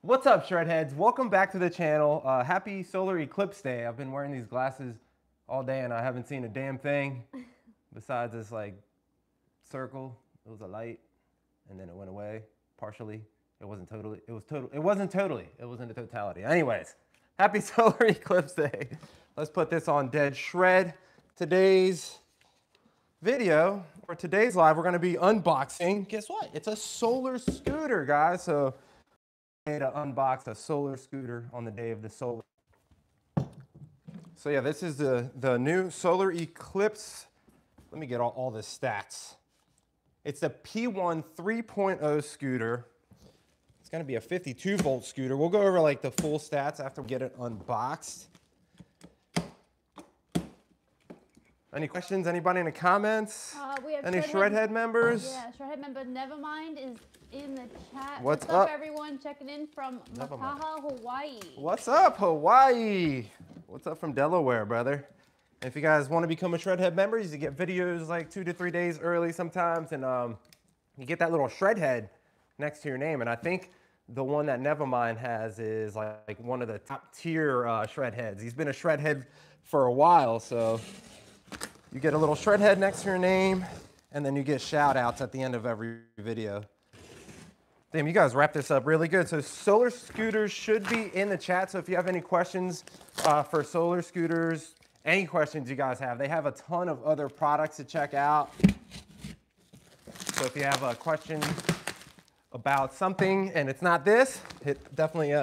What's up, Shredheads? Welcome back to the channel. Happy Solar Eclipse Day. I've been wearing these glasses all day and I haven't seen a damn thing besides this like circle. It was a light and then it went away partially. It wasn't totally. It wasn't a totality. Anyways, happy Solar Eclipse Day. Let's put this on dead shred. Today's video, or today's live, we're going to be unboxing, guess what, it's a solar scooter, guys. So I'm going to unbox a solar scooter on the day of the solar. So yeah, this is the new Solar Eclipse. Let me get all the stats. It's a P1 3.0 scooter. It's going to be a 52 volt scooter. We'll go over like the full stats after we get it unboxed. Any questions? Anybody in the comments? We have any Shredhead members? Yeah, Shredhead member Nevermind is in the chat. What's up, everyone? Checking in from Makaha, Hawaii. What's up, Hawaii? What's up from Delaware, brother? And if you guys want to become a Shredhead member, you get videos like 2 to 3 days early sometimes, and you get that little Shredhead next to your name. And I think the one that Nevermind has is like one of the top tier Shredheads. He's been a Shredhead for a while, so. You get a little Shredhead next to your name, and then you get shout outs at the end of every video. Damn, you guys wrap this up really good. So solar scooters should be in the chat. So if you have any questions for solar scooters, any questions you guys have, they have a ton of other products to check out. So if you have a question about something and it's not this, hit definitely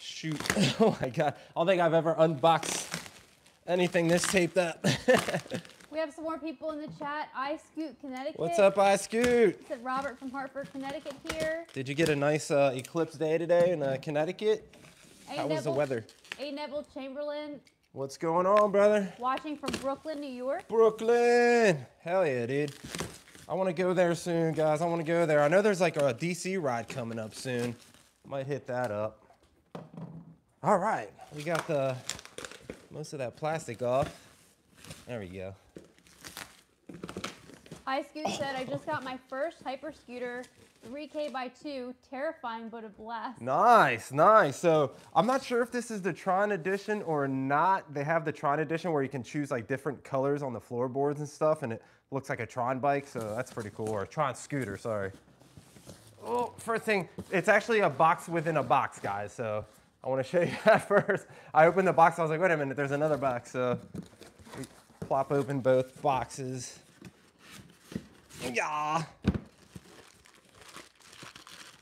shoot. Oh my God, I don't think I've ever unboxed anything this taped up. We have some more people in the chat. iScoot Connecticut. What's up, iScoot? This is Robert from Hartford, Connecticut here. Did you get a nice eclipse day today in Connecticut? How was the weather? A Neville Chamberlain. What's going on, brother? Watching from Brooklyn, New York. Brooklyn. Hell yeah, dude. I want to go there soon, guys. I want to go there. I know there's like a DC ride coming up soon. Might hit that up. All right. We got the... most of that plastic off. There we go. iScoot said, I just got my first hyper scooter, 3K by 2, terrifying but a blast. Nice, nice. So I'm not sure if this is the Tron Edition or not. They have the Tron Edition where you can choose like different colors on the floorboards and stuff, and it looks like a Tron bike, so that's pretty cool. Or a Tron scooter, sorry. Oh, first thing, it's actually a box within a box, guys, so. I want to show you that first. I opened the box, I was like, wait a minute, there's another box. So we plop open both boxes. Yeah.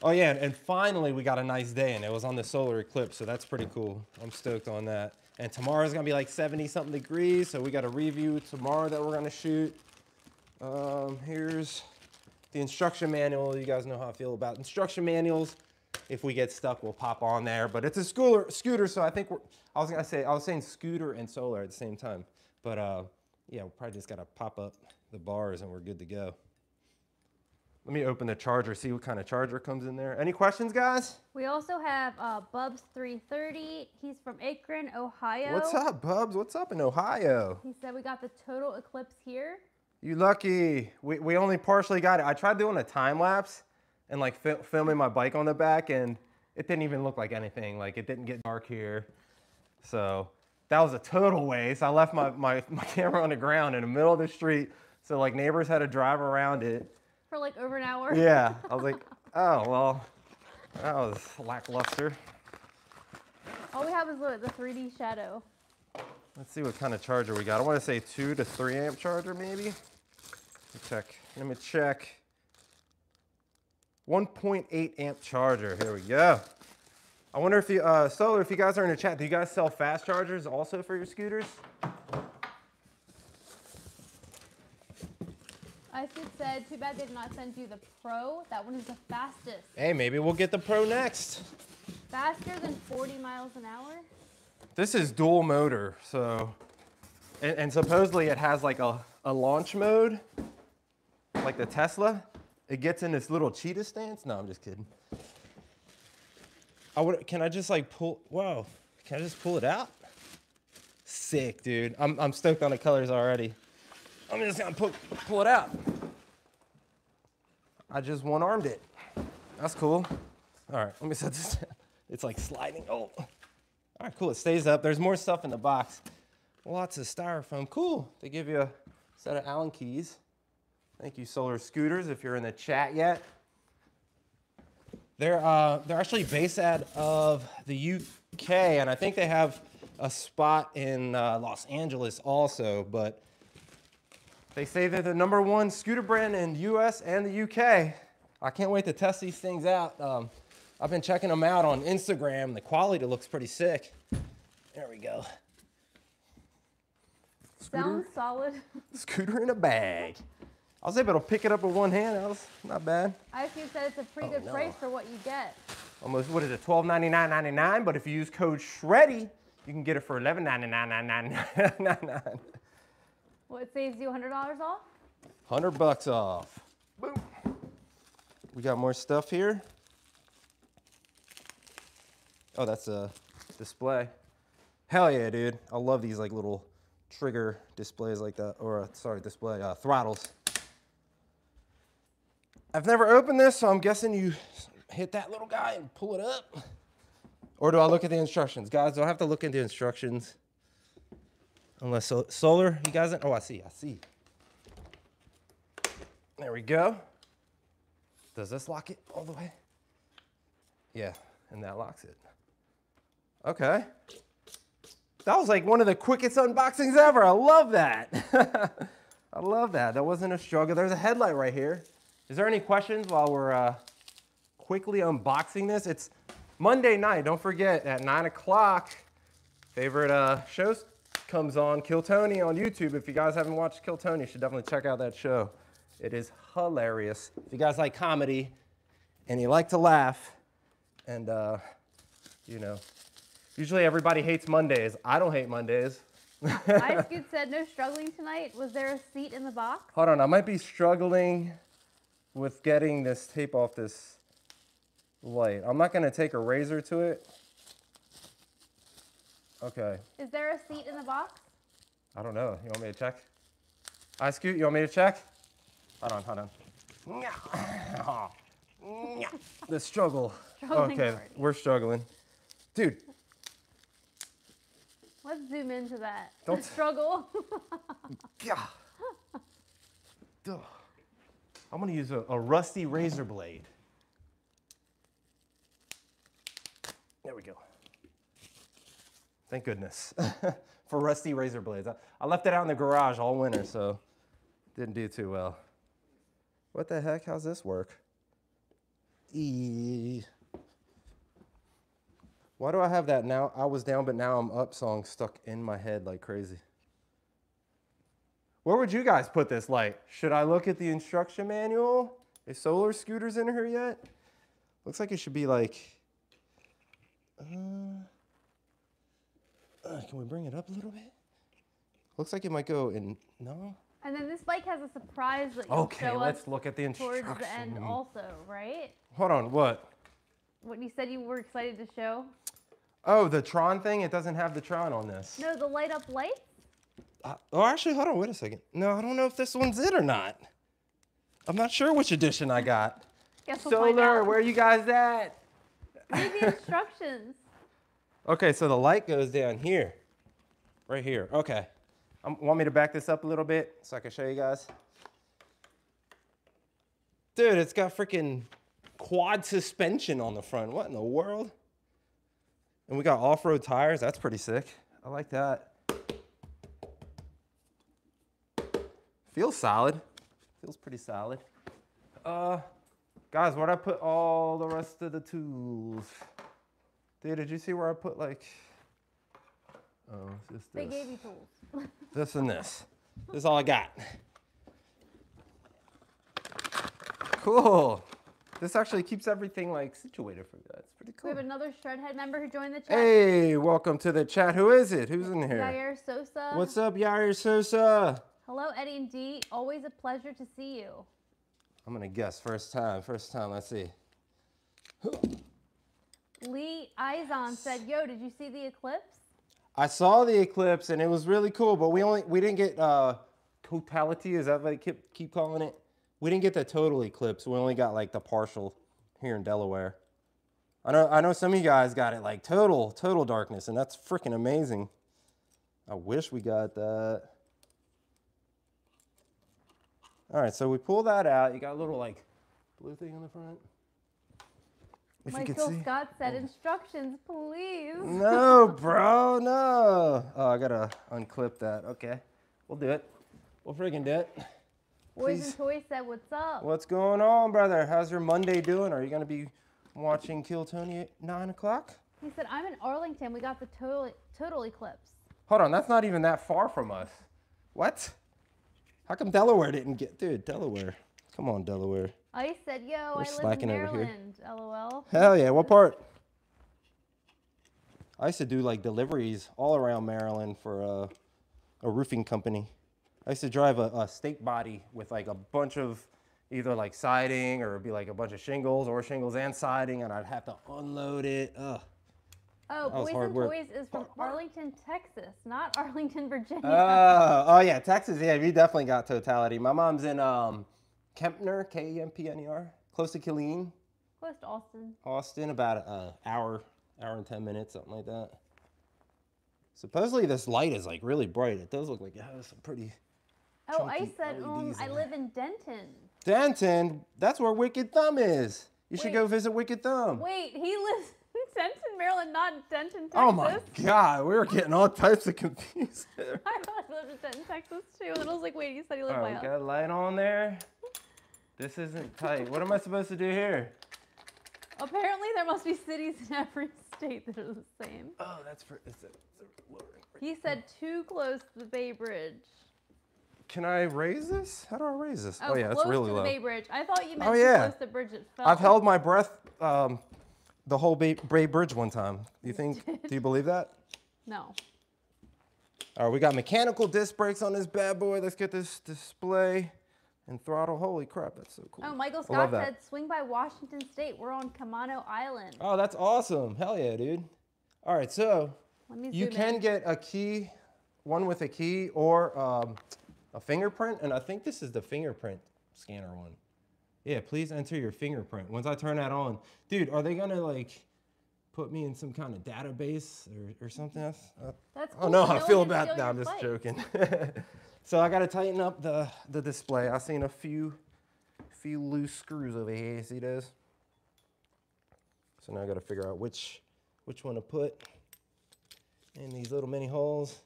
Oh yeah, and finally we got a nice day and it was on the solar eclipse, so that's pretty cool. I'm stoked on that. And tomorrow's gonna be like 70 something degrees, so we got a review tomorrow that we're gonna shoot. Here's the instruction manual. You guys know how I feel about instruction manuals. If we get stuck, we'll pop on there. But it's a scooter, so I think I was saying scooter and solar at the same time. But yeah, we'll probably just gotta pop up the bars and we're good to go. Let me open the charger, see what kind of charger comes in there. Any questions, guys? We also have Bubs 330. He's from Akron, Ohio. What's up, Bubs? What's up in Ohio? He said we got the total eclipse here. You lucky. We only partially got it. I tried doing a time lapse and like filming my bike on the back, and it didn't even look like anything. Like it didn't get dark here. So that was a total waste. I left my camera on the ground in the middle of the street. So like neighbors had to drive around it. For like over an hour. Yeah, I was like, oh, well, that was lackluster. All we have is the 3D shadow. Let's see what kind of charger we got. I wanna say 2 to 3 amp charger maybe. Let me check. 1.8 amp charger, here we go. I wonder if you, Solar, if you guys are in the chat, do you guys sell fast chargers also for your scooters? I said, too bad they did not send you the Pro. That one is the fastest. Hey, maybe we'll get the Pro next. Faster than 40 miles an hour? This is dual motor, so, and supposedly it has like a launch mode, like the Tesla. It gets in this little cheetah stance. No, I'm just kidding. Can I just pull it out? Sick, dude. I'm stoked on the colors already. I'm just gonna pull it out. I just one-armed it. That's cool. All right, let me set this down. It's like sliding. Oh, all right, cool. It stays up. There's more stuff in the box. Lots of styrofoam. Cool. They give you a set of Allen keys. Thank you, Solar Scooters, if you're in the chat yet. They're actually based out of the UK, and I think they have a spot in Los Angeles also, but they say they're the #1 scooter brand in the US and the UK. I can't wait to test these things out. I've been checking them out on Instagram. The quality looks pretty sick. There we go. Scooter. Sounds solid. Scooter in a bag. I was able to pick it up with one hand. That was not bad. ISU said it's a pretty good price for what you get. Almost, what is it, $12.99.99? But if you use code SHREDDIE, you can get it for $11.99.99. Well, it saves you $100 off? $100 off. Boom. We got more stuff here. Oh, that's a display. Hell yeah, dude. I love these like little trigger displays like that, or sorry, display throttles. I've never opened this, so I'm guessing you hit that little guy and pull it up. Or do I look at the instructions? Guys, do I have to look at the instructions? Unless Solar, you guys, oh, I see. There we go. Does this lock it all the way? Yeah, and that locks it. Okay. That was like one of the quickest unboxings ever. I love that. I love that. That wasn't a struggle. There's a headlight right here. Is there any questions while we're quickly unboxing this? It's Monday night, don't forget, at 9 o'clock, favorite show comes on, Kill Tony on YouTube. If you guys haven't watched Kill Tony, you should definitely check out that show. It is hilarious. If you guys like comedy and you like to laugh and, you know, usually everybody hates Mondays. I don't hate Mondays. Ice Cube said no struggling tonight. Was there a seat in the box? Hold on, I might be struggling with getting this tape off this light. I'm not gonna take a razor to it. Okay. Is there a seat in the box? I don't know. You want me to check? Ice Cube, you want me to check? Hold on. The struggle. Okay, we're struggling. Dude. Let's zoom into that. The struggle. Yeah. Duh. I'm gonna use a rusty razor blade. There we go. Thank goodness for rusty razor blades. I left it out in the garage all winter, so didn't do too well. What the heck? How's this work? Why do I have that now? I was down, but now I'm up song stuck in my head like crazy. Where would you guys put this light? Should I look at the instruction manual? Is Solar Scooters in here yet? Looks like it should be like, can we bring it up a little bit? Looks like it might go in, no? And then this bike has a surprise that you show us. Let's look at the instruction. Towards the end also, right? Hold on, what? What you said you were excited to show? Oh, the Tron thing? It doesn't have the Tron on this. No, the light up light? Oh, actually, hold on, wait a second. No, I don't know if this one's it or not. I'm not sure which edition I got. Guess we'll find out. Solar, where are you guys at? Read the instructions. Okay, so the light goes down here. Right here, okay. Want me to back this up a little bit so I can show you guys? Dude, it's got freaking quad suspension on the front. What in the world? And we got off-road tires. That's pretty sick. I like that. Feels solid. Feels pretty solid. Guys, where'd I put all the rest of the tools? Dude, did you see where I put like, oh, it's just this. They gave you tools. This and this. This is all I got. Cool. This actually keeps everything like situated for that. It's pretty cool. We have another Shredhead member who joined the chat. Hey, welcome to the chat. Who is it? Who's in here? Yair Sosa. What's up, Yair Sosa? Hello, Eddie and Dee. Always a pleasure to see you. I'm going to guess first time. Let's see. Lee Izon said, yo, did you see the eclipse? I saw the eclipse and it was really cool, but we didn't get totality. Is that what I keep calling it? We didn't get the total eclipse. We only got like the partial here in Delaware. I know some of you guys got it like total darkness, and that's freaking amazing. I wish we got that. All right, so we pull that out. You got a little like blue thing on the front. If Michael, you can see. Scott said instructions, please. No, bro, no. Oh, I gotta unclip that. Okay, we'll do it. We'll freaking do it. Boys and Toys said, what's up? What's going on, brother? How's your Monday doing? Are you gonna be watching Kill Tony at 9 o'clock? He said, I'm in Arlington. We got the total eclipse. Hold on, that's not even that far from us. What? How come Delaware didn't get, dude, Delaware. Come on, Delaware. I said, yo, I live in Maryland, LOL. Hell yeah, what part? I used to do like deliveries all around Maryland for a roofing company. I used to drive a stake body with like a bunch of either like siding, or it'd be like a bunch of shingles or shingles and siding, and I'd have to unload it. Ugh. Oh, Boys and Toys is from Arlington, Texas, not Arlington, Virginia. Oh yeah, Texas, yeah, you definitely got totality. My mom's in Kempner, K-E-M-P-N-E-R, close to Killeen. Close to Austin. Austin, about an hour and 10 minutes, something like that. Supposedly this light is like really bright. It does look like it has some pretty I said, I live in Denton. Denton? That's where Wicked Thumb is. You should go visit Wicked Thumb. Wait, he lives in Denton, Maryland, not Denton, Texas. Oh my God, we were getting all types of confused. I lived in Denton, Texas too, and I was like, wait, you said you lived by us. All right, got a light on there. This isn't tight. What am I supposed to do here? Apparently there must be cities in every state that are the same. Oh, that's for, he said too close to the Bay Bridge. Can I raise this? How do I raise this? Oh yeah, it's really low. Close to the Bay Bridge. I thought you meant close to the bridge it fell. I've held my breath the whole Bay Bridge one time. Do you believe that? No. All right, we got mechanical disc brakes on this bad boy. Let's get this display and throttle. Holy crap, that's so cool. Oh, Michael Scott said, swing by Washington State. We're on Kamano Island. Oh, that's awesome. Hell yeah, dude. All right, so you can get a key, one with a key or a fingerprint, and I think this is the fingerprint scanner one. Yeah, please enter your fingerprint. Once I turn that on, dude, are they gonna like put me in some kind of database or something else? That's cool. Oh no, I feel bad. No, I'm just joking. So I gotta tighten up the display. I've seen a few loose screws over here. See those? So now I gotta figure out which one to put in these little mini holes.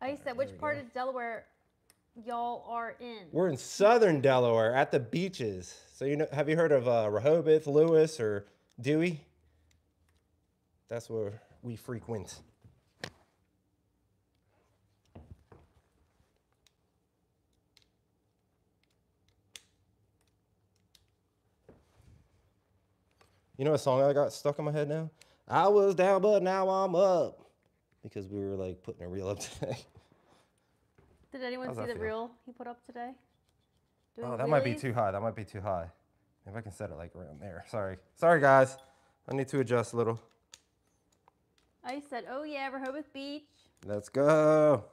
I said, which part of Delaware y'all are in? We're in southern Delaware at the beaches. So you know, have you heard of Rehoboth, Lewis, or Dewey? That's where we frequent. You know a song I got stuck in my head now? I was down, but now I'm up. Because we were like putting a reel up today. Did anyone see the reel he put up today? Oh, that might be too high. That might be too high. If I can set it like around there. Sorry guys. I need to adjust a little. I said, oh yeah, Rehoboth Beach. Let's go.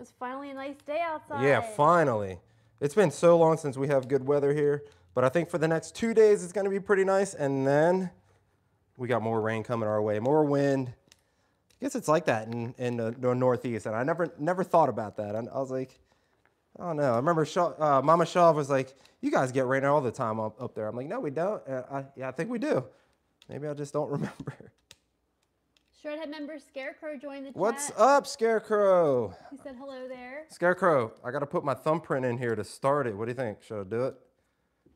It's finally a nice day outside. Yeah, finally. It's been so long since we have good weather here, but I think for the next 2 days it's gonna be pretty nice, and then we got more rain coming our way, more wind. I guess it's like that in the Northeast, and I never thought about that. I was like, oh no. I remember Mama Shaw was like, you guys get rain all the time up there. I'm like, no, we don't. Yeah, I think we do. Maybe I just don't remember. Shredhead member Scarecrow joined the chat. What's up, Scarecrow? He said hello there. Scarecrow, I got to put my thumbprint in here to start it. What do you think? Should I do it?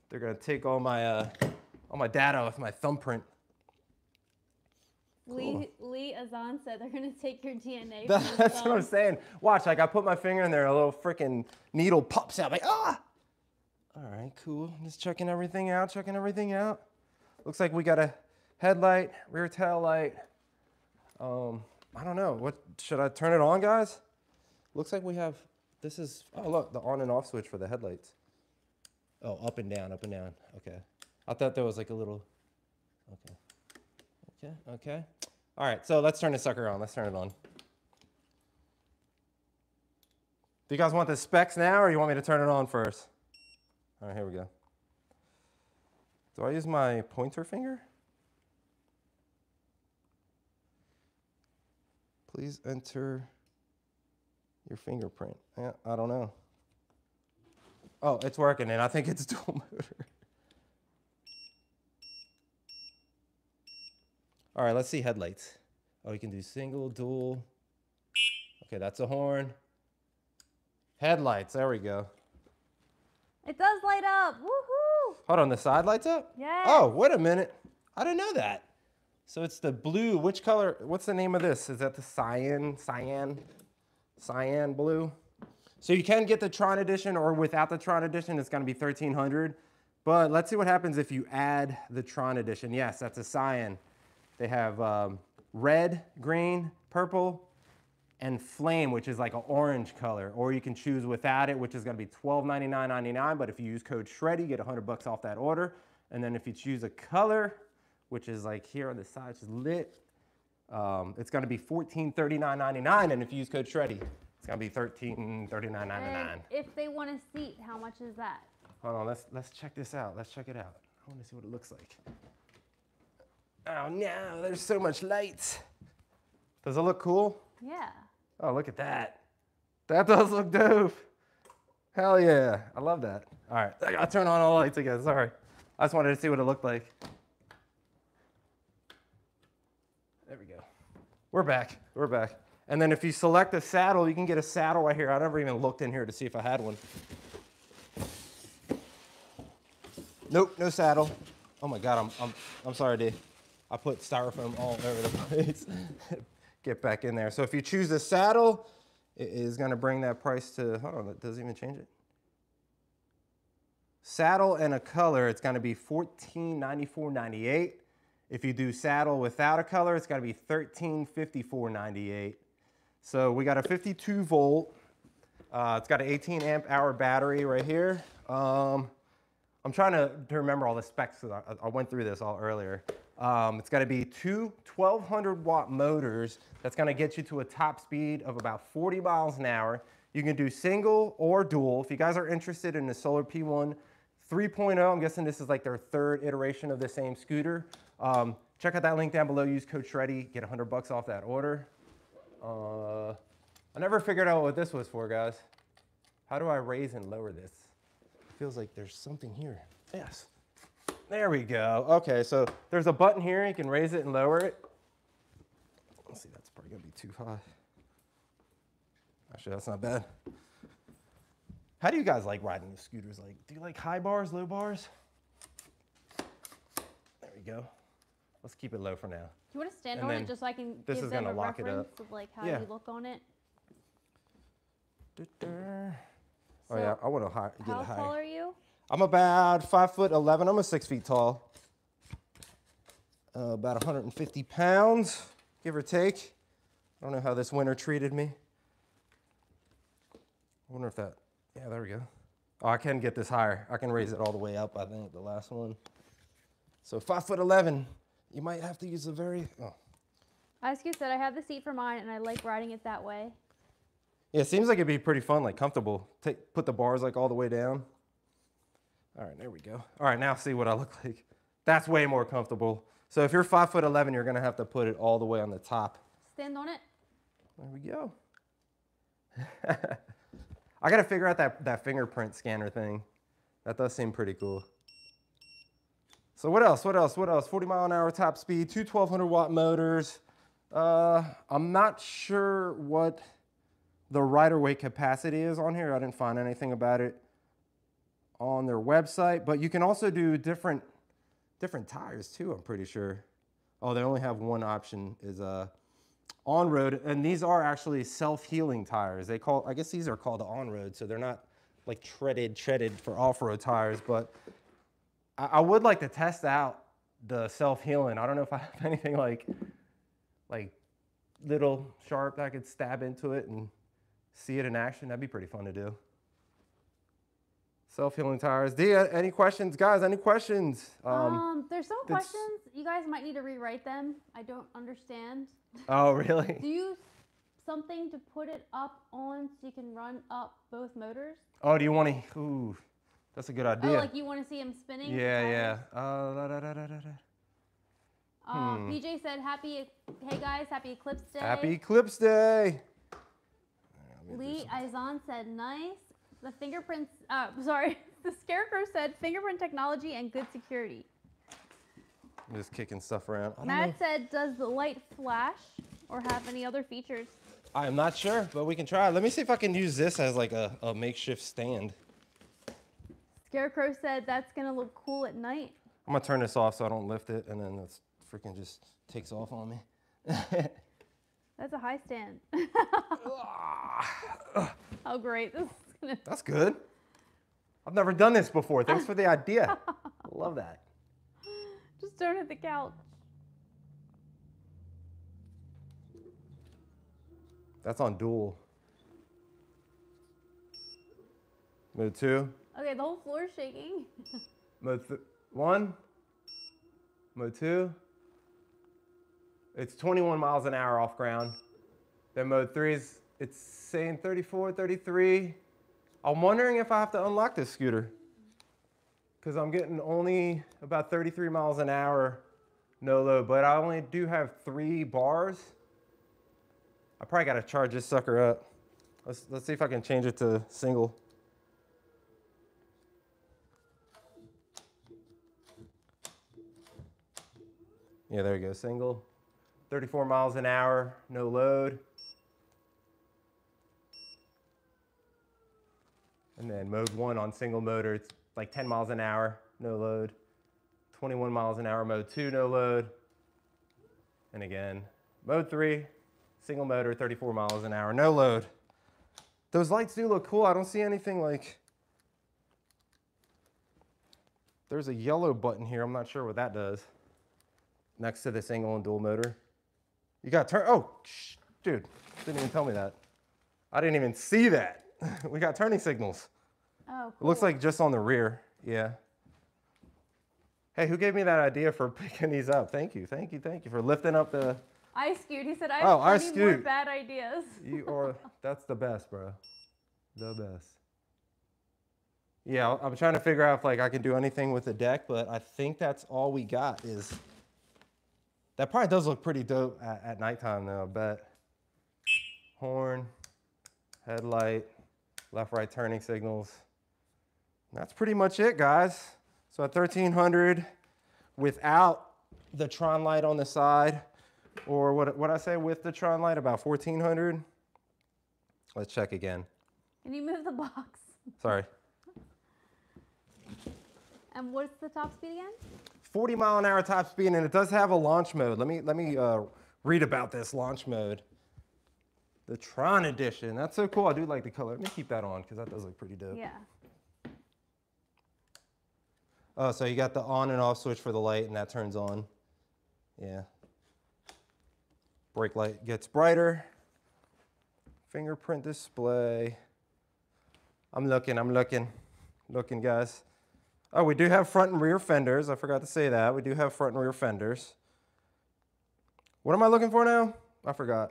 They're going to take all my data with my thumbprint. Cool. Lee Azan said they're going to take your DNA. That's what I'm saying. Watch, like I put my finger in there, a little freaking needle pops out. Like, ah! All right, cool. I'm just checking everything out, Looks like we got a headlight, rear tail light. I don't know. What should I turn it on, guys? Looks like we have, this is, oh, look, the on and off switch for the headlights. Oh, up and down, up and down. Okay. I thought there was like a little, okay. Yeah, okay. All right, so let's turn this sucker on. Let's turn it on. Do you guys want the specs now, or you want me to turn it on first? All right, here we go. Do I use my pointer finger? Please enter your fingerprint. Yeah, I don't know. Oh, it's working, and I think it's dual motor. All right, let's see headlights. Oh, you can do single, dual. Okay, that's a horn. Headlights, there we go. It does light up, woohoo! Hold on, the side lights up? Yeah. Oh, wait a minute, I didn't know that. So it's the blue, which color, what's the name of this? Is that the cyan blue? So you can get the Tron Edition, or without the Tron Edition, it's gonna be $1,300. But let's see what happens if you add the Tron Edition. Yes, that's a cyan. They have red, green, purple, and flame, which is like an orange color. Or you can choose without it, which is gonna be $1299.99. But if you use code SHREDDIE, you get 100 bucks off that order. And then if you choose a color, which is like here on the side, it's lit, it's gonna be $1439.99. And if you use code SHREDDIE, it's gonna be $1339.99. If they want a seat, how much is that? Hold on, let's check this out. Let's check it out. I wanna see what it looks like. Oh no, there's so much light. Does it look cool? Yeah. Oh, look at that. That does look dope. Hell yeah, I love that. All right, I'll turn on all the lights again, sorry. I just wanted to see what it looked like. There we go. We're back, we're back. And then if you select a saddle, you can get a saddle right here. I never even looked in here to see if I had one. Nope, no saddle. Oh my God, I'm sorry, D. I put styrofoam all over the place. Get back in there. So if you choose the saddle, it is gonna bring that price to, hold on, it doesn't even change it. Saddle and a color, it's gonna be $1494.98. If you do saddle without a color, it's gonna be $1354.98. So we got a 52 volt. It's got an 18 amp hour battery right here. I'm trying to remember all the specs because I went through this all earlier. It's gonna be two 1200 watt motors. That's gonna get you to a top speed of about 40 miles an hour. You can do single or dual. If you guys are interested in the Solar P1 3.0, I'm guessing this is like their third iteration of the same scooter. Check out that link down below. Use code SHREDDIE, get 100 bucks off that order. I never figured out what this was for, guys. How do I raise and lower this? It feels like there's something here. Yes. There we go. Okay, so there's a button here. You can raise it and lower it. Let's see, that's probably gonna be too high. Actually, that's not bad. How do you guys like riding the scooters? Like, do you like high bars, low bars? There we go. Let's keep it low for now. Do you want to stand on it just so I can give them a reference of like how you look on it? Oh yeah, I want to get it high. How tall are you? I'm about 5'11". I'm a 6 feet tall. About 150 pounds, give or take. I don't know how this winter treated me. I wonder if that, yeah, there we go. Oh, I can get this higher. I can raise it all the way up, I think, the last one. So 5'11", you might have to use the very, oh. As you said, I have the seat for mine and I like riding it that way. Yeah, it seems like it'd be pretty fun, like comfortable. Put the bars like all the way down. All right, there we go. All right, now see what I look like. That's way more comfortable. So if you're 5'11", you're gonna have to put it all the way on the top. Stand on it. There we go. I gotta figure out that fingerprint scanner thing. That does seem pretty cool. So what else, what else, what else? 40 mile an hour top speed, two 1200 watt motors. I'm not sure what the rider weight capacity is on here. I didn't find anything about it on their website, but you can also do different tires too, I'm pretty sure. Oh, they only have one option is on-road, and these are actually self-healing tires. They call, I guess these are called on-road, so they're not like treaded for off-road tires, but I would like to test out the self-healing. I don't know if I have anything like little sharp that I could stab into it and see it in action. That'd be pretty fun to do. Self-healing tires. Dia, any questions? Guys, any questions? There's some questions. You guys might need to rewrite them. I don't understand. Oh, really? Do you something to put it up on so you can run up both motors? Oh, do you want to? Ooh, That's a good idea. Oh, like you want to see him spinning? Yeah, yeah. PJ said, hey guys, happy Eclipse Day. Happy Eclipse Day. Lee Izan said, nice. The fingerprints, sorry, the Scarecrow said, fingerprint technology and good security. I'm just kicking stuff around. Matt said, does the light flash or have any other features? I am not sure, but we can try. Let me see if I can use this as like a makeshift stand. Scarecrow said, that's going to look cool at night. I'm going to turn this off so I don't lift it, and then it freaking just takes off on me. That's a high stand. Oh, great. This is gonna... That's good. I've never done this before. Thanks for the idea. I love that. Just don't hit the couch. That's on dual. Mode 2. Okay, the whole floor is shaking. Mode 1. Mode 2. It's 21 miles an hour off ground. Then mode 3 is, it's saying 34, 33. I'm wondering if I have to unlock this scooter, because I'm getting only about 33 miles an hour no load, but I only do have 3 bars. I probably got to charge this sucker up. Let's see if I can change it to single. Yeah, there you go, single. 34 miles an hour, no load. And then mode 1 on single motor, it's like 10 miles an hour, no load. 21 miles an hour, mode 2, no load. And again, mode 3, single motor, 34 miles an hour, no load. Those lights do look cool. I don't see anything like... There's a yellow button here. I'm not sure what that does. Next to the single and dual motor. You got turn, oh, dude, didn't even tell me that. I didn't even see that. We got turning signals. Oh, cool. It looks like just on the rear, yeah. Hey, who gave me that idea for picking these up? Thank you, thank you, thank you for lifting up the... Ice Cube, he said, I have plenty more bad ideas. You are, that's the best, bro, the best. Yeah, I'm trying to figure out if like I can do anything with the deck, but I think that's all we got is... That probably does look pretty dope at nighttime though, I bet. Horn, headlight, left, right turning signals. That's pretty much it, guys. So at 1300 without the Tron light on the side, or what I say with the Tron light, about 1400. Let's check again. Can you move the box? Sorry. And what's the top speed again? 40 mile an hour top speed, and it does have a launch mode. Let me read about this launch mode. The Tron Edition, that's so cool. I do like the color. Let me keep that on because that does look pretty dope. Yeah. Oh, so you got the on and off switch for the light, and that turns on. Yeah. Brake light gets brighter. Fingerprint display. I'm looking, guys. Oh, we do have front and rear fenders. I forgot to say that. We do have front and rear fenders. What am I looking for now? I forgot.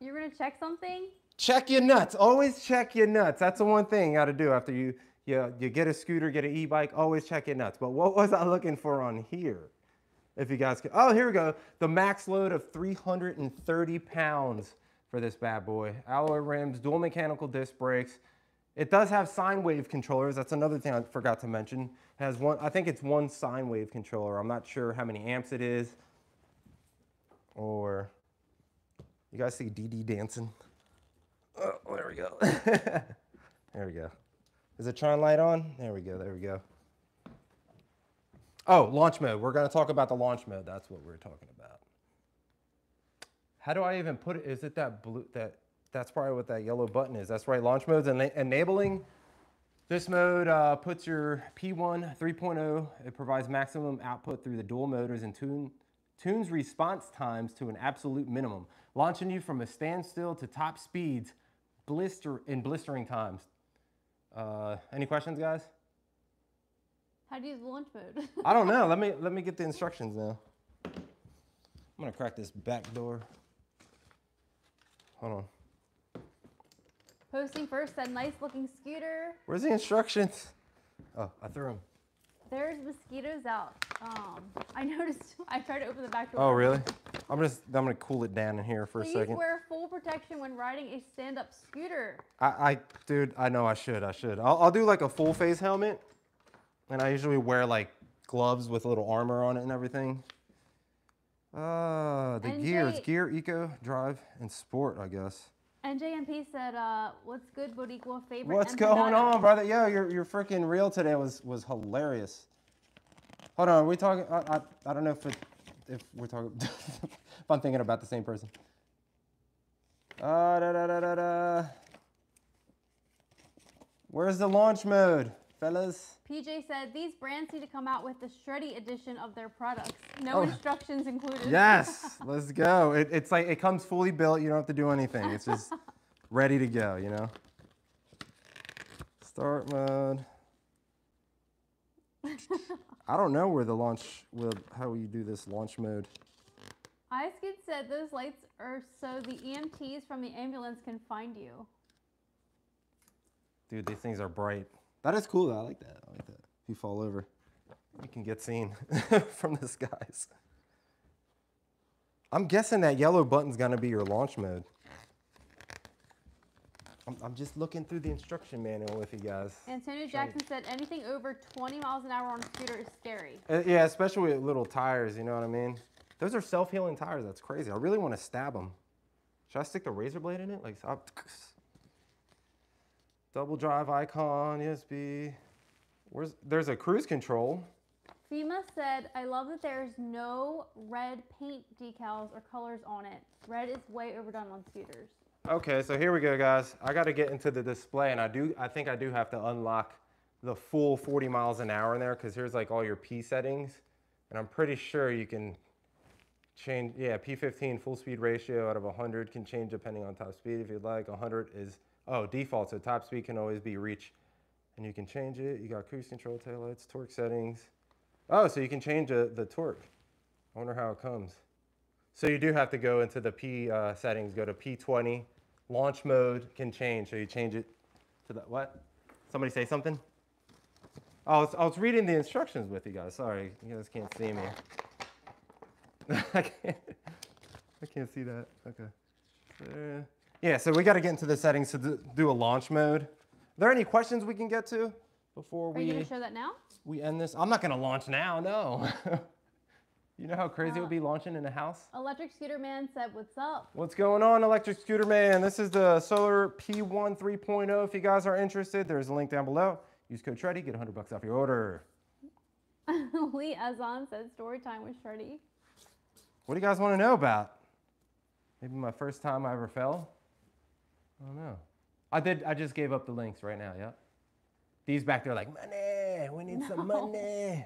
You're going to check something? Check your nuts. Always check your nuts. That's the one thing you got to do after you get a scooter, get an e-bike, always check your nuts. But what was I looking for on here? If you guys could. Oh, here we go. The max load of 330 pounds for this bad boy. Alloy rims, dual mechanical disc brakes. It does have sine wave controllers. That's another thing I forgot to mention. It has one, I think it's one sine wave controller. I'm not sure how many amps it is. Or, you guys see DD dancing? Oh, there we go. There we go. Is the Tron light on? There we go, there we go. Oh, launch mode. We're gonna talk about the launch mode. That's what we're talking about. How do I even put it? Is it that blue, that's probably what that yellow button is. That's right, launch mode's enabling. This mode puts your P1 3.0. It provides maximum output through the dual motors and tunes response times to an absolute minimum, launching you from a standstill to top speeds in blistering times. Any questions, guys? How do you use launch mode? I don't know. Let me get the instructions now. I'm gonna crack this back door. Hold on. Posting first, that nice looking scooter. Where's the instructions? Oh, I threw them. There's mosquitoes out. I noticed I tried to open the back door. Oh, really? I'm gonna cool it down in here for a second. Please wear full protection when riding a stand-up scooter. Dude, I know I should. I'll do like a full face helmet, and I usually wear like gloves with little armor on it and everything. The NJ, gears, gear, eco, drive, and sport, I guess. NJMP said, what's good, Bodequa, favorite? What's going on, brother? Yo, your freaking reel today was hilarious. Hold on, are we talking? I don't know if we're talking, if I'm thinking about the same person. Where's the launch mode, fellas? PJ said, these brands need to come out with the SHREDDIE edition of their products. No instructions included. Yes, let's go. It's like, it comes fully built. You don't have to do anything. It's just ready to go, you know? Start mode. I don't know where the launch will, how you do this launch mode. Iskid said those lights are so the EMTs from the ambulance can find you. Dude, these things are bright. That is cool though. I like that. I like that. If you fall over, you can get seen from the skies. I'm guessing that yellow button's gonna be your launch mode. I'm just looking through the instruction manual with you guys. Antonio Jackson said anything over 20 miles an hour on a scooter is scary. Yeah, especially with little tires, you know what I mean? Those are self-healing tires. That's crazy. I really want to stab them. Should I stick the razor blade in it? Like, double drive icon, USB. There's a cruise control. FEMA said, I love that there's no red paint decals or colors on it. Red is way overdone on scooters. Okay, so here we go, guys. I got to get into the display, and I think I do have to unlock the full 40 miles an hour in there, because here's like all your P settings, and I'm pretty sure you can change. Yeah, P15 full speed ratio out of 100 can change depending on top speed if you'd like. 100 is default, so top speed can always be reach, and you can change it. You got cruise control, taillights, torque settings. Oh, so you can change the torque. I wonder how it comes. So you do have to go into the P settings, go to P20, launch mode can change. So you change it to the, what? Somebody say something? I was reading the instructions with you guys. Sorry, you guys can't see me. I can't see that. Okay. Yeah, so we got to get into the settings to do a launch mode. Are there any questions we can get to before we... Are you going to show that now? We end this. I'm not going to launch now, no. You know how crazy it would be launching in a house? Electric Scooter Man said, what's up? What's going on, Electric Scooter Man? This is the Solar P1 3.0. If you guys are interested, there's a link down below. Use code SHREDDIE, get $100 off your order. Lee Azan said, story time with SHREDDIE. What do you guys want to know about? Maybe my first time I ever fell? I don't know. I just gave up the links right now, yeah? These back there are like, money, we need some money.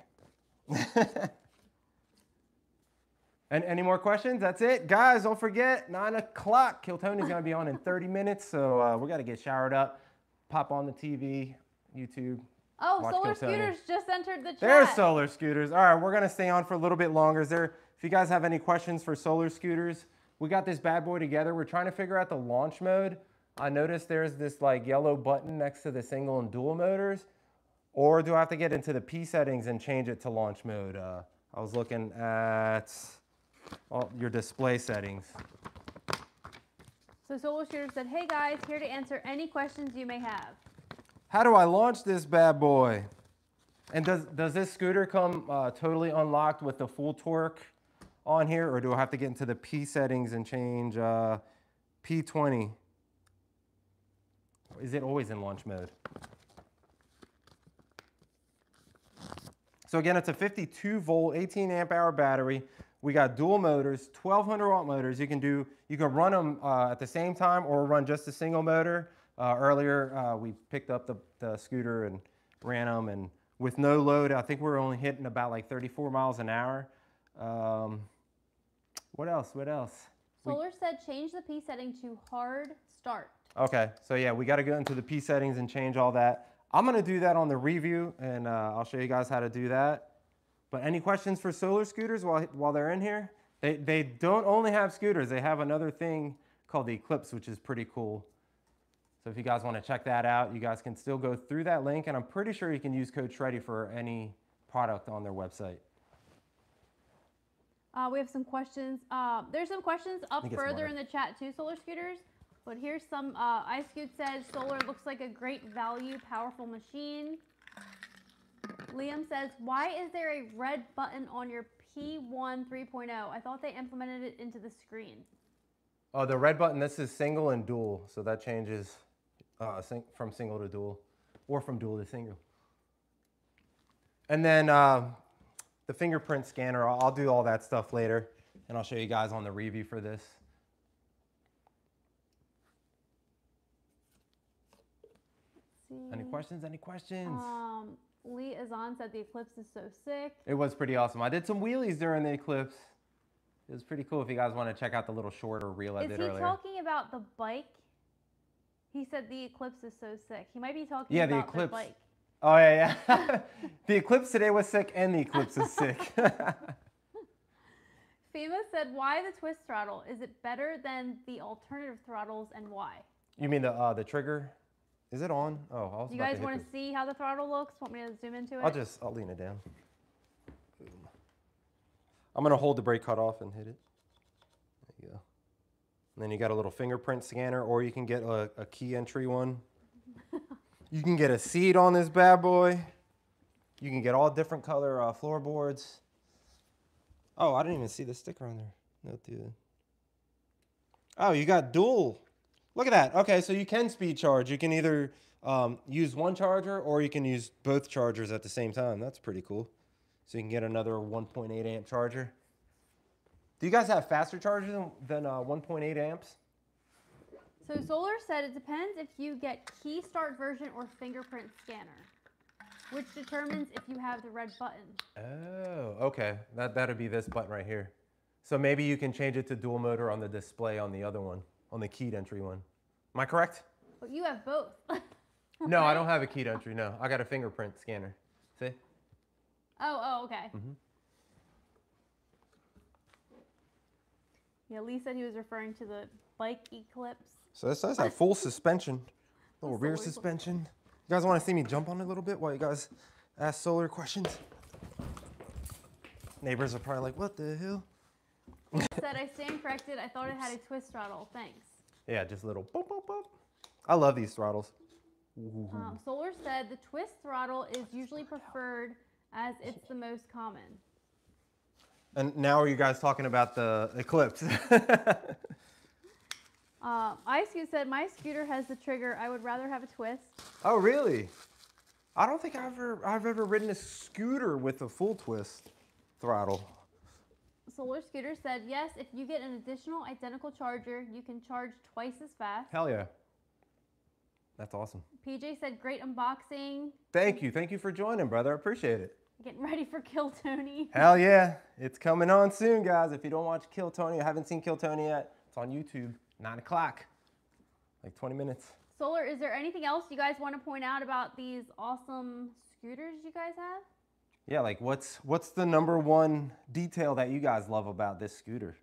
And any more questions? That's it. Guys, don't forget, 9 o'clock. Kill Tony's going to be on in 30 minutes, so we got to get showered up, pop on the TV, YouTube. Oh, Solar Scooters just entered the chat. There's Solar Scooters. All right, we're going to stay on for a little bit longer. If you guys have any questions for Solar Scooters, we got this bad boy together. We're trying to figure out the launch mode. I noticed there's this like yellow button next to the single and dual motors. Or do I have to get into the P settings and change it to launch mode? I was looking at... all your display settings. So Solar Scooters said, hey guys, here to answer any questions you may have. How do I launch this bad boy? And does this scooter come totally unlocked with the full torque on here, or do I have to get into the P settings and change P20? Or is it always in launch mode? So again, it's a 52 volt, 18 amp hour battery. We got dual motors, 1200 watt motors. You can run them at the same time or run just a single motor. Earlier, we picked up the scooter and ran them, and with no load, I think we were only hitting about like 34 miles an hour. What else? Solar said change the P setting to hard start. Okay, so yeah, we got to go into the P settings and change all that. I'm gonna do that on the review, and I'll show you guys how to do that. But any questions for Solar Scooters while they're in here? They don't only have scooters. They have another thing called the Eclipse, which is pretty cool. So if you guys want to check that out, you guys can still go through that link, and I'm pretty sure you can use code SHREDDIE for any product on their website. We have some questions. There's some questions up further in the chat too, Solar Scooters. But here's some, iScoot says, Solar looks like a great value, powerful machine. Liam says, why is there a red button on your P1 3.0? I thought they implemented it into the screen. Oh, the red button, this is single and dual. So that changes from single to dual, or from dual to single. And then the fingerprint scanner, I'll do all that stuff later, and I'll show you guys on the review for this. Any questions? Any questions? Lee Azan said the eclipse is so sick. It was pretty awesome. I did some wheelies during the eclipse. It was pretty cool. If you guys want to check out the little shorter reel I did earlier. Is he talking about the bike? He said the eclipse is so sick. He might be talking about the bike. Oh, yeah, yeah. The eclipse today was sick, and the eclipse is sick. FEMA said, why the twist throttle? Is it better than the alternative throttles, and why? You mean the trigger? Is it on? Oh, I was. You guys want to see how the throttle looks? Want me to zoom into it? I'll lean it down. I'm gonna hold the brake cut off and hit it. There you go. And then you got a little fingerprint scanner, or you can get a key entry one. You can get a seat on this bad boy. You can get all different color floorboards. Oh, I didn't even see the sticker on there. No, dude. Oh, you got dual. Look at that. Okay, so you can speed charge. You can either use one charger, or you can use both chargers at the same time. That's pretty cool. So you can get another 1.8 amp charger. Do you guys have faster chargers than 1.8 amps? So Solar said it depends if you get key start version or fingerprint scanner, which determines if you have the red button. Oh, okay. That'd be this button right here. So maybe you can change it to dual motor on the display on the other one. On the keyed entry one. Am I correct? Well, you have both. No, I don't have a keyed entry, no. I got a fingerprint scanner. See? Oh, okay. Mm-hmm. Yeah, Lee said he was referring to the bike eclipse. So this does have full suspension. Little rear suspension. You guys want to see me jump on it a little bit while you guys ask Solar questions? Neighbors are probably like, what the hell? Said I stand corrected. I thought it had a twist throttle. Thanks. Yeah, just a little boop, boop, boop. I love these throttles. Solar said the twist throttle is usually preferred as it's the most common. And now are you guys talking about the eclipse? iScoot said my scooter has the trigger. I would rather have a twist. Oh, really? I don't think I've ever ridden a scooter with a full twist throttle. Solar Scooter said, yes, if you get an additional identical charger, you can charge twice as fast. Hell yeah. That's awesome. PJ said, great unboxing. Thank you. Thank you for joining, brother. I appreciate it. Getting ready for Kill Tony. Hell yeah. It's coming on soon, guys. If you don't watch Kill Tony, I haven't seen Kill Tony yet. It's on YouTube, 9 o'clock, like 20 minutes. Solar, is there anything else you guys want to point out about these awesome scooters you guys have? Yeah, like what's the number one detail that you guys love about this scooter?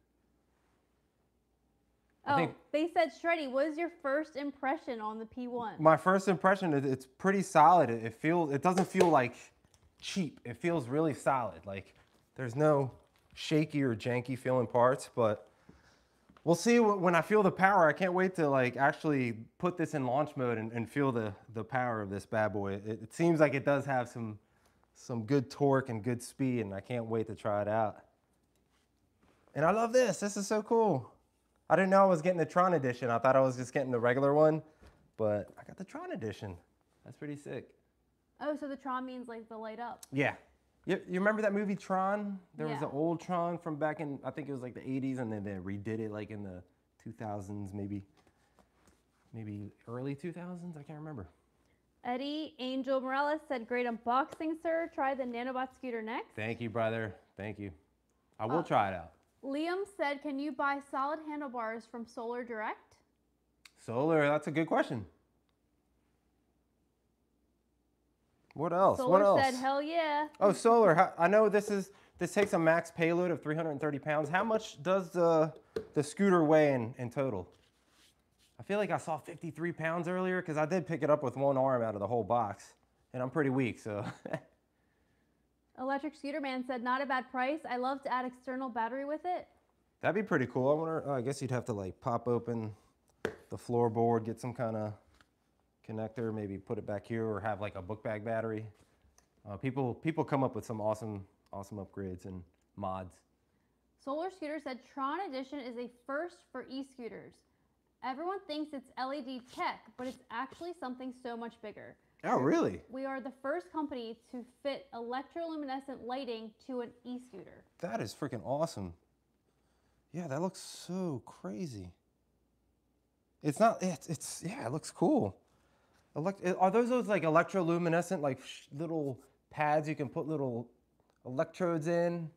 Oh, they said, SHREDDIE, what is your first impression on the P1? My first impression is it's pretty solid. It doesn't feel like cheap. It feels really solid. Like there's no shaky or janky feeling parts, but we'll see when I feel the power. I can't wait to like actually put this in launch mode and feel the power of this bad boy. It seems like it does have some good torque and good speed, and I can't wait to try it out. And I love this. This is so cool. I didn't know I was getting the Tron Edition. I thought I was just getting the regular one, but I got the Tron Edition. That's pretty sick. Oh, so the Tron means like the light up. Yeah. You remember that movie Tron? There was the old Tron from back in, I think it was like the 80s, and then they redid it like in the 2000s, maybe early 2000s. I can't remember. Eddie Angel Morales said, great unboxing, sir. Try the Nanobot scooter next. Thank you, brother. Thank you. I will try it out. Liam said, can you buy solid handlebars from Solar Direct? Solar, that's a good question. What else? Solar said, hell yeah. Oh, Solar, I know this takes a max payload of 330 pounds. How much does the scooter weigh in total? I feel like I saw 53 pounds earlier because I did pick it up with one arm out of the whole box, and I'm pretty weak, so. Electric Scooter Man said, not a bad price. I love to add external battery with it. That'd be pretty cool. I wonder, I guess you'd have to like pop open the floorboard, get some kind of connector, maybe put it back here, or have like a book bag battery. People come up with some awesome upgrades and mods. Solar Scooter said, Tron Edition is a first for e-scooters. Everyone thinks it's LED tech, but it's actually something so much bigger. Oh, really? We are the first company to fit electro luminescent lighting to an e-scooter. That is freaking awesome. Yeah, that looks so crazy. It's not, it's yeah, it looks cool. Are those like electro luminescent, like little pads you can put little electrodes in?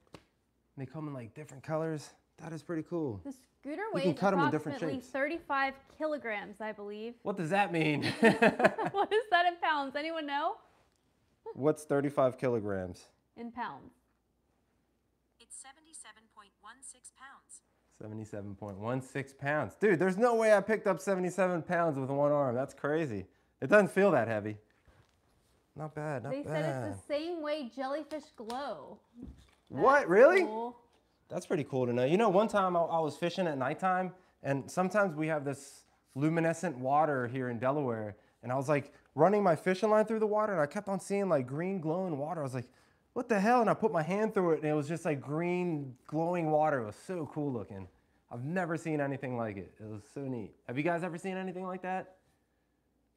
They come in like different colors. That is pretty cool. The scooter weighs approximately 35 kilograms, I believe. What does that mean? What is that in pounds? Anyone know? What's 35 kilograms? In pounds. It's 77.16 pounds. 77.16 pounds. Dude, there's no way I picked up 77 pounds with one arm. That's crazy. It doesn't feel that heavy. Not bad, not bad. They said it's the same way jellyfish glow. What, really? Cool. That's pretty cool to know. You know, one time I was fishing at nighttime, and sometimes we have this luminescent water here in Delaware, and I was like running my fishing line through the water, and I kept on seeing like green glowing water. I was like, what the hell? And I put my hand through it, and it was just like green glowing water. It was so cool looking. I've never seen anything like it. It was so neat. Have you guys ever seen anything like that?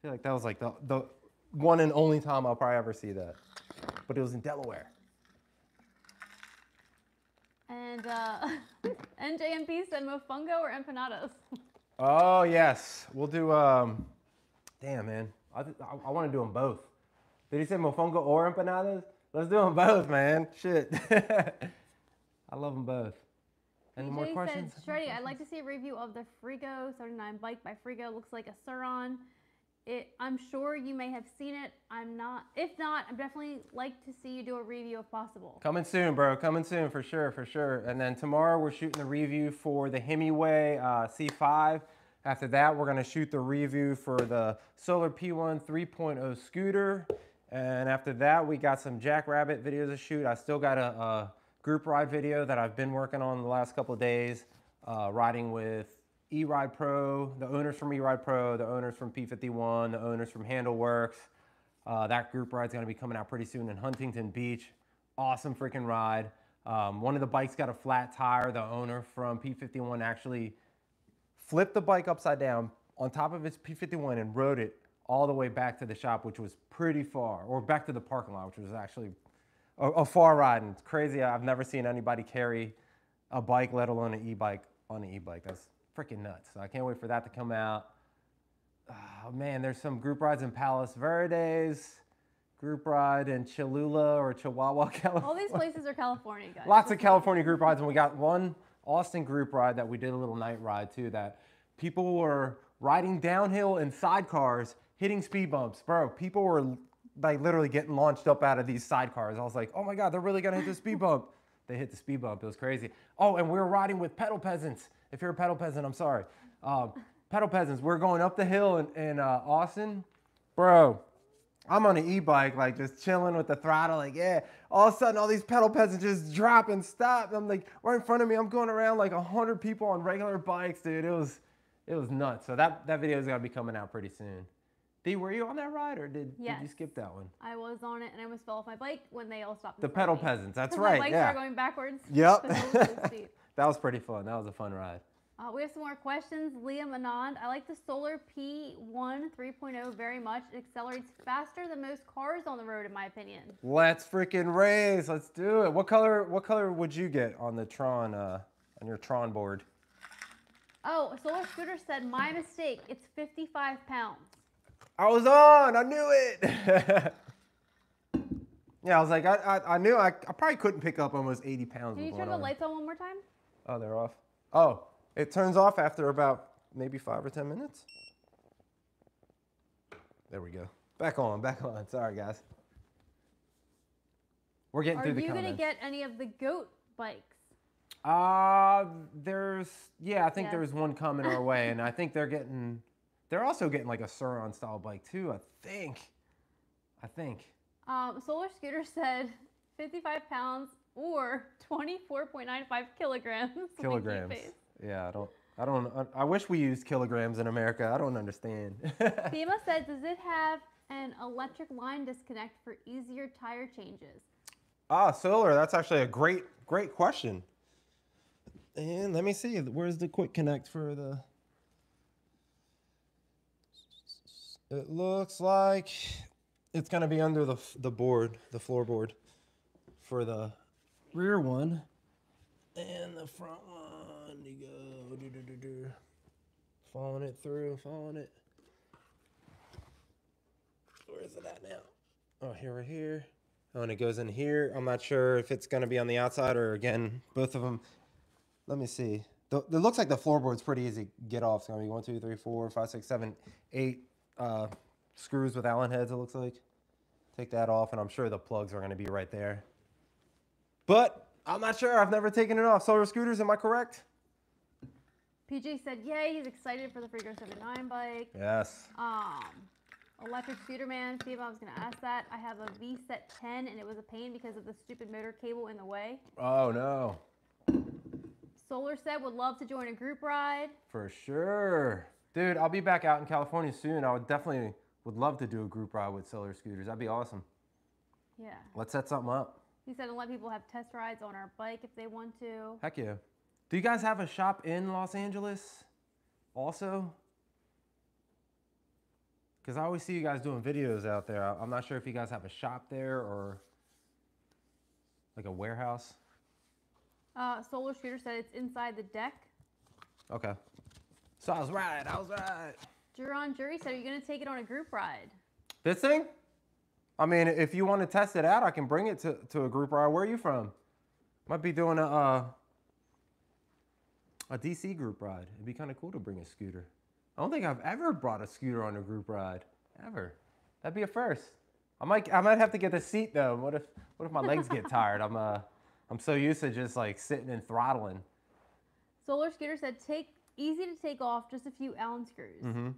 I feel like that was like the one and only time I'll probably ever see that, but it was in Delaware. And NJMP said mofongo or empanadas. Oh, yes. We'll do, damn, man. I want to do them both. Did he say mofongo or empanadas? Let's do them both, man. Shit. I love them both. Any more questions? Shreddy, I'd like to see a review of the Freego 39 bike by Freego. Looks like a Sur-Ron. I'm sure you may have seen it. If not, I'd definitely like to see you do a review if possible. Coming soon, bro. Coming soon for sure, for sure. And then tomorrow we're shooting the review for the Hemiway C5. After that, we're going to shoot the review for the Solar P1 3.0 scooter. And after that, we got some Jackrabbit videos to shoot. I still got a group ride video that I've been working on the last couple of days, riding with E-Ride Pro, the owners from E-Ride Pro, the owners from P51, the owners from Handleworks. That group ride's gonna be coming out pretty soon in Huntington Beach. Awesome freaking ride. One of the bikes got a flat tire. The owner from P51 actually flipped the bike upside down on top of his P51 and rode it all the way back to the shop, which was pretty far, or back to the parking lot, which was actually a far ride. And it's crazy. I've never seen anybody carry a bike, let alone an e-bike, on an e-bike. That's freaking nuts. So I can't wait for that to come out. Oh man, there's some group rides in Palos Verdes, group ride in Cholula or Chihuahua, California. All these places are California, guys. Lots of California group rides, and we got one Austin group ride that we did a little night ride too, that people were riding downhill in sidecars, hitting speed bumps. Bro, people were like literally getting launched up out of these sidecars. I was like, oh my God, they're really gonna hit the speed bump. They hit the speed bump, it was crazy. Oh, and we were riding with pedal peasants. If you're a pedal peasant, I'm sorry. Pedal peasants, we're going up the hill in Austin. Bro, I'm on an e-bike, like just chilling with the throttle, like yeah. All of a sudden, all these pedal peasants just drop and stop. And I'm like, right in front of me, I'm going around like 100 people on regular bikes, dude. It was nuts. So that video is gonna be coming out pretty soon. Dee, were you on that ride or did you skip that one? I was on it and I almost fell off my bike when they all stopped. The pedal peasants, that's right. My bikes are going backwards. Yep. That was pretty fun. That was a fun ride. We have some more questions. Liam Anand, I like the Solar P1 3.0 very much. It accelerates faster than most cars on the road, in my opinion. Let's freaking race. Let's do it. What color would you get on the Tron, on your Tron board? Oh, Solar Scooter said, my mistake. It's 55 pounds. I was on. I knew it. Yeah, I was like, I knew I probably couldn't pick up almost 80 pounds. Can you turn the lights on one more time? Oh, they're off. Oh, it turns off after about maybe 5 or 10 minutes. There we go. Back on, back on. Sorry, guys. We're getting through the comments. Are you going to get any of the goat bikes? There's, yeah, I think there was one coming our way, and I think they're getting They're also getting like a Sur-Ron style bike too, I think. Solar Scooter said 55 pounds or 24.95 kilograms. Kilograms. Yeah, I wish we used kilograms in America. I don't understand. FEMA said, does it have an electric line disconnect for easier tire changes? Ah, Solar, that's actually a great question. And let me see, where's the quick connect for the... It looks like it's gonna be under the board, the floorboard for the rear one. And the front one, you go, following it through, Where is it at now? Oh, here, we're here. Oh, and it goes in here. I'm not sure if it's gonna be on the outside or again, both of them. Let me see. It looks like the floorboard's pretty easy to get off. It's gonna be 1, 2, 3, 4, 5, 6, 7, 8 screws with Allen heads, it looks like. Take that off, and I'm sure the plugs are gonna be right there. But I'm not sure. I've never taken it off. Solar Scooters, am I correct? PJ said, yay, he's excited for the Freego 79 bike. Yes. Electric Scooter Man, see if I was going to ask that. I have a V-Set 10, and it was a pain because of the stupid motor cable in the way. Oh, no. Solar said, would love to join a group ride. For sure. Dude, I'll be back out in California soon. I would definitely love to do a group ride with Solar Scooters. That'd be awesome. Yeah. Let's set something up. He said to let people have test rides on our bike if they want to. Heck yeah. Do you guys have a shop in Los Angeles also? Because I always see you guys doing videos out there. I'm not sure if you guys have a shop there or like a warehouse. Solar Shooter said it's inside the deck. Okay. So I was right. Juron Jury said, are you going to take it on a group ride? This thing? I mean, if you want to test it out, I can bring it to a group ride. Where are you from? Might be doing a DC group ride. It'd be kind of cool to bring a scooter. I don't think I've ever brought a scooter on a group ride, ever. That'd be a first. I might have to get a seat though. What if my legs get tired? I'm so used to just like sitting and throttling. Solar Scooter said, easy to take off, just a few Allen screws. Mm-hmm.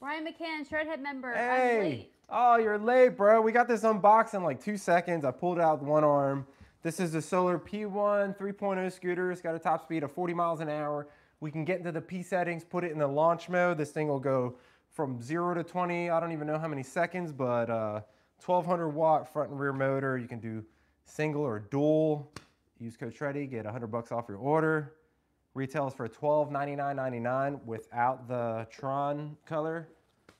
Ryan McCann, Shredhead member. Hey. I'm late. Oh, you're late, bro. We got this unboxed in like 2 seconds. I pulled out one arm. This is the Solar P1 3.0 scooter. It's got a top speed of 40 miles an hour. We can get into the P settings, put it in the launch mode. This thing will go from 0 to 20. I don't even know how many seconds, but 1200 watt front and rear motor. You can do single or dual. Use code SHREDDIE, get $100 off your order. Retails for $12.99.99 without the Tron color,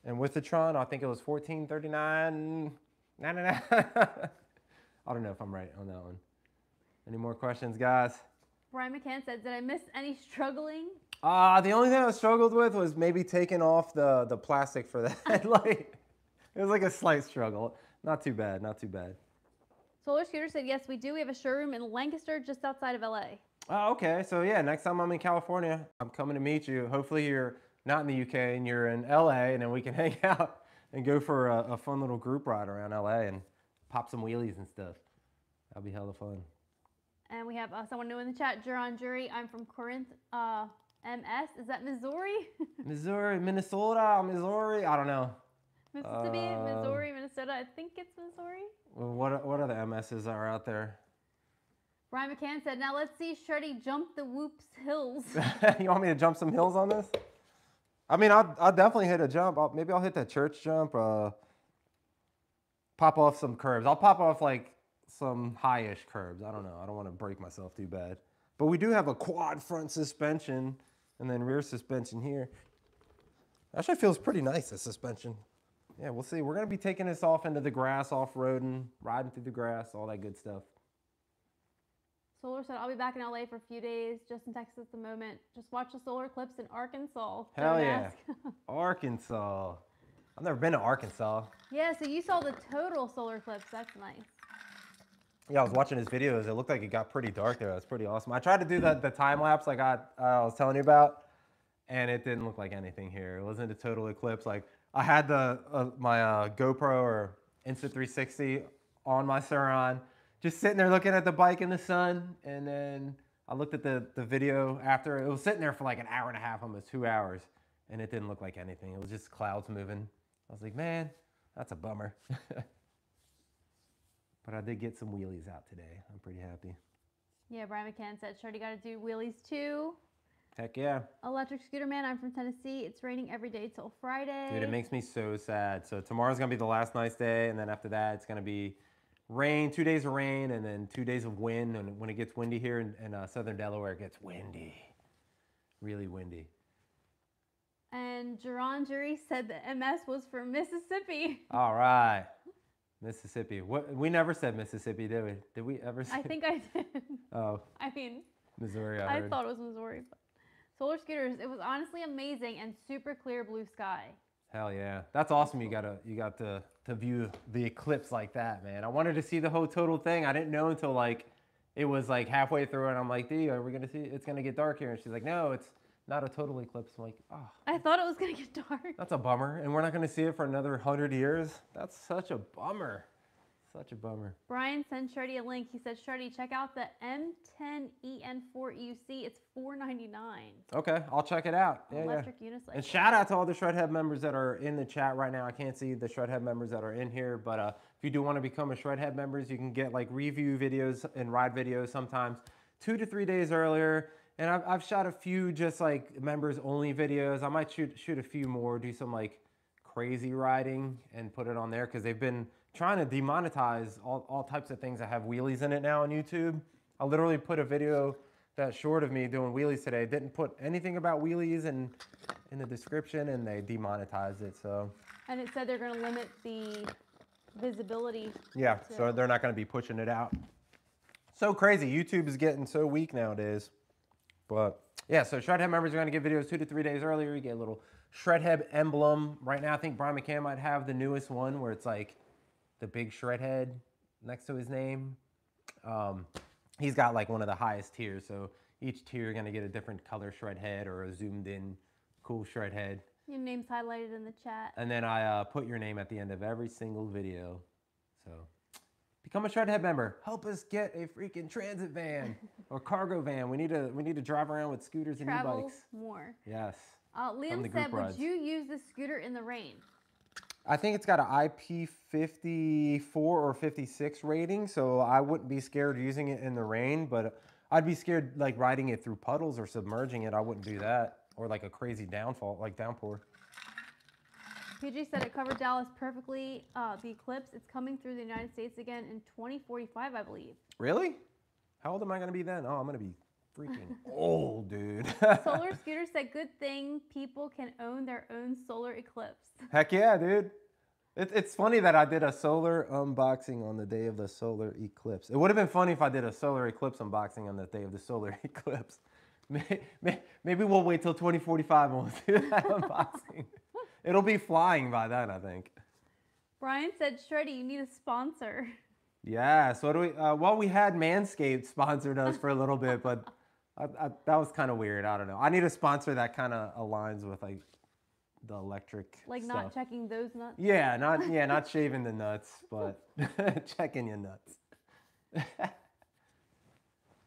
and with the Tron, I think it was $14.39.99. I don't know if I'm right on that one. Any more questions, guys? Brian McCann said, "Did I miss any struggling?" The only thing I struggled with was maybe taking off the plastic for that headlight. It was like a slight struggle. Not too bad. Not too bad. Solar Scooter said, "Yes, we do. We have a showroom in Lancaster, just outside of LA." Oh, okay. So yeah, next time I'm in California, I'm coming to meet you. Hopefully you're not in the UK and you're in LA, and then we can hang out and go for a fun little group ride around LA and pop some wheelies and stuff. That'll be hella fun. And we have someone new in the chat, Juron Jury. I'm from Corinth, MS. Is that Missouri? Missouri, Minnesota, Missouri. I don't know. Mississippi, Missouri, Minnesota. I think it's Missouri. Well, what other MSs are out there? Ryan McCann said, now let's see SHREDDIE jump the whoops hills. You want me to jump some hills on this? I mean, I'll definitely hit a jump. Maybe I'll hit that church jump, pop off some curbs. I'll pop off like some high-ish curbs. I don't know. I don't want to break myself too bad. But we do have a quad front suspension and then rear suspension here. Actually feels pretty nice, the suspension. Yeah, we'll see. We're going to be taking this off into the grass, off-roading, riding through the grass, all that good stuff. Solar said, I'll be back in LA for a few days, just in Texas at the moment. Just watch the solar eclipse in Arkansas. Hell yeah. Arkansas. I've never been to Arkansas. Yeah, so you saw the total solar eclipse. That's nice. Yeah, I was watching his videos. It looked like it got pretty dark there. That's pretty awesome. I tried to do the time lapse like I was telling you about, and it didn't look like anything here. It wasn't a total eclipse. Like I had my GoPro or Insta360 on my Sur-Ron, just sitting there looking at the bike in the sun, and then I looked at the video after. It was sitting there for like an hour and a half, almost 2 hours, and it didn't look like anything. It was just clouds moving. I was like, man, that's a bummer. But I did get some wheelies out today. I'm pretty happy. Yeah, Brian McCann said, "Shorty got to do wheelies too." Heck yeah. Electric Scooter Man, I'm from Tennessee. It's raining every day till Friday. Dude, it makes me so sad. So tomorrow's going to be the last nice day, and then after that, it's going to be rain, 2 days of rain, and then 2 days of wind. And when it gets windy here in southern Delaware, it gets windy. Really windy. And Jerron Jury said that MS was from Mississippi. All right. Mississippi. What, we never said Mississippi, did we? Did we ever say? I think I did. Oh. I mean, Missouri. I thought it was Missouri. But Solar Scooters, it was honestly amazing and super clear blue sky. Hell yeah. That's awesome. You got to view the eclipse like that, man. I wanted to see the whole total thing. I didn't know until like it was like halfway through and I'm like, D, are we going to see it's going to get dark here? And she's like, "No, it's not a total eclipse." I'm like, "Oh." I thought it was going to get dark. That's a bummer. And we're not going to see it for another 100 years. That's such a bummer. Such a bummer. Brian sent Shreddy a link. He said, "Shreddy, check out the M10EN4UC. It's $4.99. Okay, I'll check it out. Yeah, electric unicycle. And shout out to all the Shredhead members that are in the chat right now. I can't see the Shredhead members that are in here, but if you do want to become a Shredhead members, you can get like review videos and ride videos sometimes 2 to 3 days earlier. And I've shot a few just like members only videos. I might shoot a few more, do some like crazy riding and put it on there because they've been trying to demonetize all types of things that have wheelies in it now on YouTube. I literally put a video that's short of me doing wheelies today. Didn't put anything about wheelies in the description and they demonetized it, so. And it said they're gonna limit the visibility. Yeah, so they're not gonna be pushing it out. So crazy, YouTube is getting so weak nowadays. But yeah, so Shredhead members are gonna get videos 2 to 3 days earlier. You get a little Shredhead emblem. Right now, I think Brian McCann might have the newest one where it's like, the big Shredhead next to his name. He's got like one of the highest tiers, so each tier you're gonna get a different color Shredhead or a zoomed in cool Shredhead. Your name's highlighted in the chat. And then I put your name at the end of every single video. So become a Shredhead member. Help us get a freaking transit van or cargo van. We need to drive around with scooters and e-bikes. More. Yes. Liam said, "Would you use the scooter in the rain?" I think it's got an IP54 or 56 rating, so I wouldn't be scared using it in the rain, but I'd be scared like riding it through puddles or submerging it. I wouldn't do that, or like a crazy downpour. PG said it covered Dallas perfectly, the eclipse. It's coming through the United States again in 2045, I believe. Really? How old am I going to be then? Oh, I'm going to be freaking old, dude. Solar Scooter said, "Good thing people can own their own solar eclipse." Heck yeah, dude. It's funny that I did a solar unboxing on the day of the solar eclipse. It would have been funny if I did a solar eclipse unboxing on the day of the solar eclipse. Maybe we'll wait till 2045 and we'll do that unboxing. It'll be flying by then, I think. Brian said, "Shreddy, you need a sponsor." Yeah, so what do we, well, we had Manscaped sponsored us for a little bit, but that was kind of weird. I don't know. I need a sponsor that kind of aligns with like the electric stuff. Not checking those nuts. Yeah, not shaving the nuts, but checking your nuts.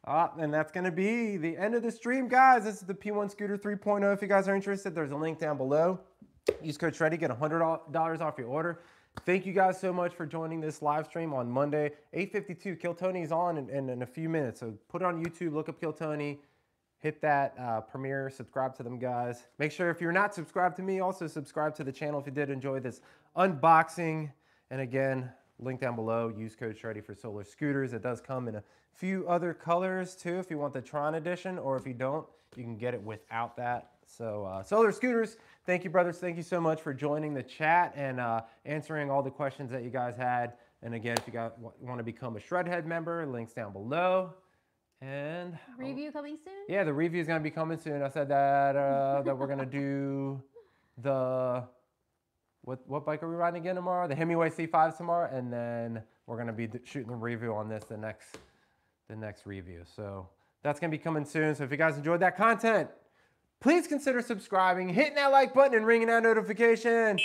And that's going to be the end of the stream, guys. This is the P1 Scooter 3.0. If you guys are interested, there's a link down below. Use code SHREDDIE, get $100 off your order. Thank you guys so much for joining this live stream on Monday. 8:52, Kill Tony's on in a few minutes. So put it on YouTube, look up Kill Tony, hit that premiere, subscribe to them guys. Make sure if you're not subscribed to me, also subscribe to the channel if you did enjoy this unboxing. And again, link down below, use code SHREDDIE for Solar Scooters. It does come in a few other colors too if you want the Tron Edition, or if you don't, you can get it without that. So Solar Scooters, thank you brothers, thank you so much for joining the chat and answering all the questions that you guys had. And again, if you guys want to become a Shredhead member, links down below. And review coming soon. Yeah, the review is going to be coming soon. I said that that we're going to do the what bike are we riding again tomorrow? The Hemiway C5 tomorrow, and then we're going to be shooting a review on this the next review. So that's going to be coming soon. So if you guys enjoyed that content, please consider subscribing, hitting that like button, and ringing that notification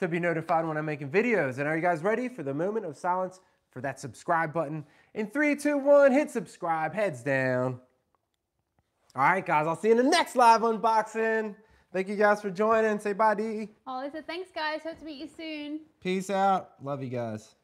to be notified when I'm making videos. And are you guys ready for the moment of silence for that subscribe button? In 3, 2, 1, hit subscribe, heads down. All right, guys, I'll see you in the next live unboxing. Thank you guys for joining. Say bye, Dee. Oh, I said thanks, guys. Hope to meet you soon. Peace out. Love you guys.